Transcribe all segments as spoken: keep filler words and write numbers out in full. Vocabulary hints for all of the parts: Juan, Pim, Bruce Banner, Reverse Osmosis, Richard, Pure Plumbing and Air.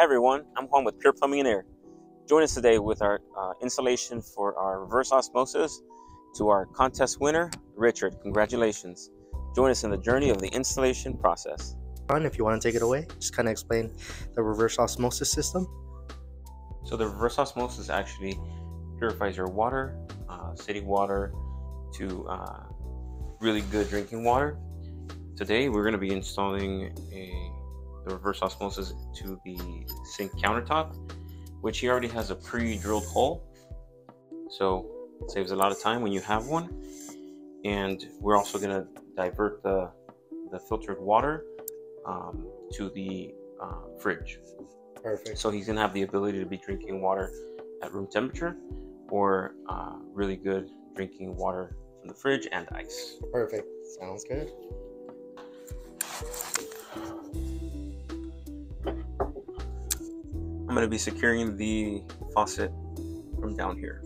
Hi everyone, I'm Juan with Pure Plumbing and Air. Join us today with our uh, installation for our reverse osmosis to our contest winner, Richard. Congratulations. Join us in the journey of the installation process. Juan, if you want to take it away, just kind of explain the reverse osmosis system. So the reverse osmosis actually purifies your water, uh, city water, to uh, really good drinking water. Today we're going to be installing a the reverse osmosis to the sink countertop, which he already has a pre-drilled hole, so it saves a lot of time when you have one. And we're also going to divert the, the filtered water um, to the uh, fridge. Perfect. So he's going to have the ability to be drinking water at room temperature or uh, really good drinking water from the fridge and ice. Perfect. Sounds good. I'm going to be securing the faucet from down here.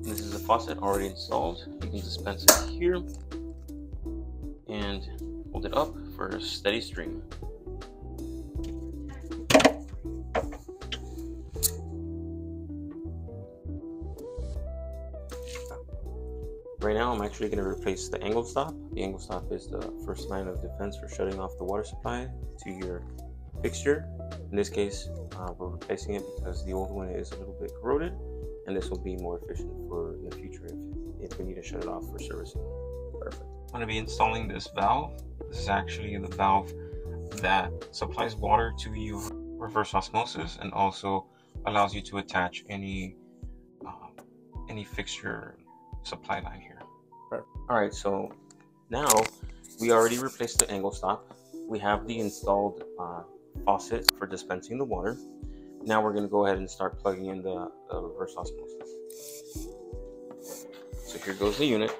This is a faucet already installed. You can dispense it here and hold it up for a steady stream. Right now I'm actually going to replace the angle stop. The angle stop is the first line of defense for shutting off the water supply to your fixture. In this case, uh, we're replacing it because the old one is a little bit corroded, and this will be more efficient for the future if, if we need to shut it off for servicing. Perfect. I'm going to be installing this valve. This is actually the valve that supplies water to your reverse osmosis and also allows you to attach any uh, any fixture supply line here. Perfect. All right, so now we already replaced the angle stop. We have the installed uh, faucet for dispensing the water. Now we're going to go ahead and start plugging in the, the reverse osmosis. So here goes the unit.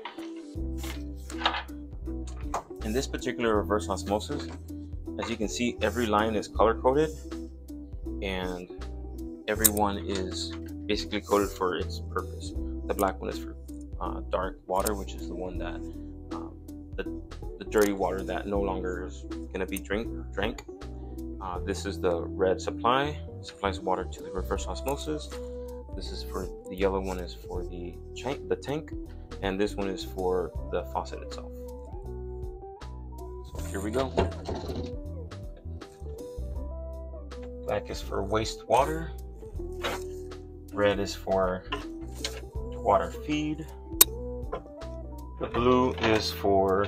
In this particular reverse osmosis, as you can see, every line is color coded and every one is basically coded for its purpose. The black one is for uh, dark water, which is the one that um, the, the dirty water that no longer is going to be drink drank. Uh, this is the red supply, supplies water to the reverse osmosis. This is for the yellow one is for the tank, the tank, and this one is for the faucet itself. So here we go. Black is for wastewater. Red is for water feed. The blue is for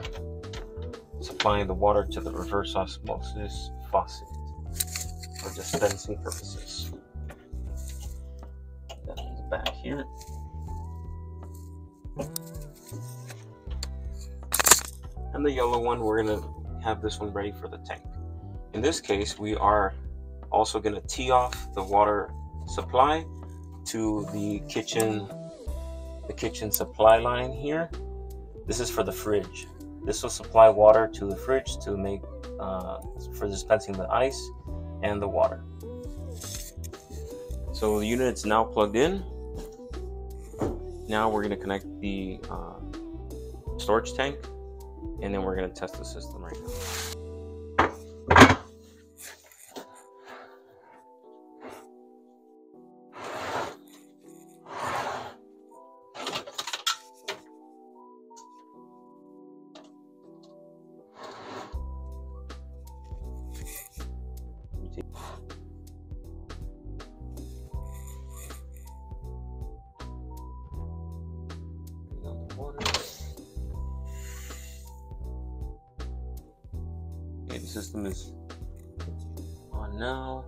supplying the water to the reverse osmosis faucet for dispensing purposes. That one's back here. And the yellow one, we're going to have this one ready for the tank. In this case, we are also going to tee off the water supply to the kitchen, the kitchen supply line here. This is for the fridge. This will supply water to the fridge to make uh, for dispensing the ice and the water. So the unit is now plugged in. Now we're going to connect the uh, storage tank, and then we're going to test the system right now. Okay, the system is on now.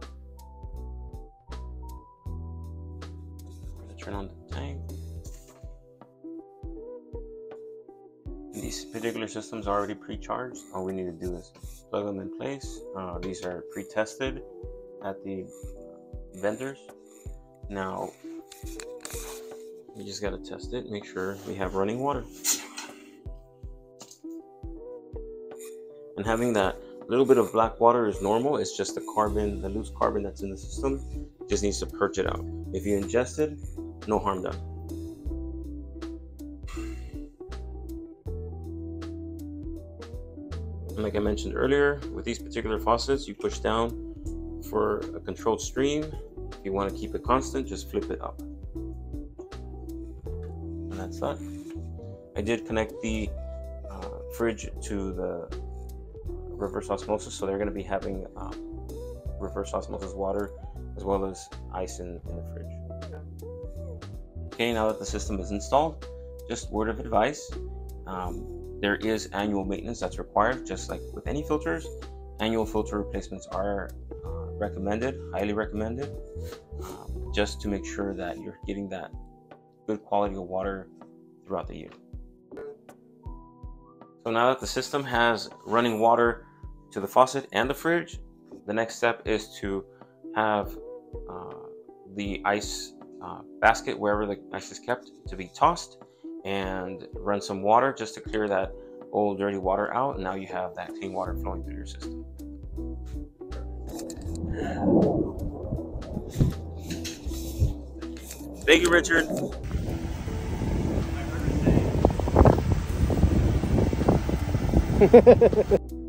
I'm going to turn on the tank. These particular systems are already pre-charged. All we need to do is plug them in place. Uh, these are pre-tested at the vendors. Now we just got to test it, make sure we have running water. And having that little bit of black water is normal. It's just the carbon, the loose carbon that's in the system, just needs to purge it out. If you ingest it, no harm done. And like I mentioned earlier, with these particular faucets, you push down for a controlled stream. If you want to keep it constant, just flip it up. And that's that. I did connect the uh, fridge to the reverse osmosis, so they're going to be having uh, reverse osmosis water as well as ice in, in the fridge. Okay, now that the system is installed, just word of advice, um, there is annual maintenance that's required, just like with any filters. Annual filter replacements are uh, recommended, highly recommended, uh, just to make sure that you're getting that good quality of water throughout the year. So now that the system has running water to the faucet and the fridge, the next step is to have uh, the ice uh, basket, wherever the ice is kept, to be tossed and run some water just to clear that old dirty water out. And now you have that clean water flowing through your system. Thank you, Richard. Hehehehe